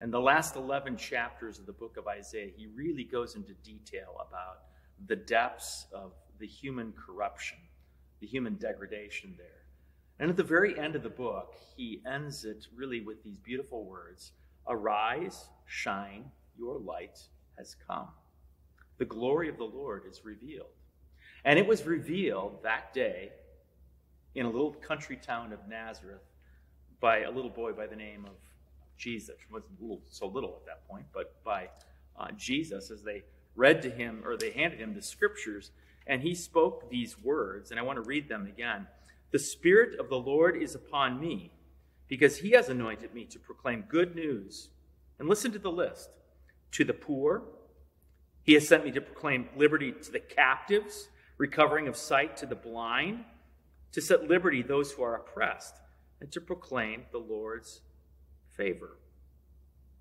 And the last 11 chapters of the book of Isaiah, he really goes into detail about the depths of the human corruption, the human degradation there. And at the very end of the book, he ends it really with these beautiful words, "Arise, shine, your light has come. The glory of the Lord is revealed." And it was revealed that day in a little country town of Nazareth by a little boy by the name of Jesus. He wasn't so little at that point, but by Jesus, as they read to him, or they handed him the scriptures, and he spoke these words, and I want to read them again. "The Spirit of the Lord is upon me, because he has anointed me to proclaim good news." And listen to the list. "To the poor, he has sent me to proclaim liberty to the captives, recovering of sight to the blind, to set liberty those who are oppressed, and to proclaim the Lord's favor."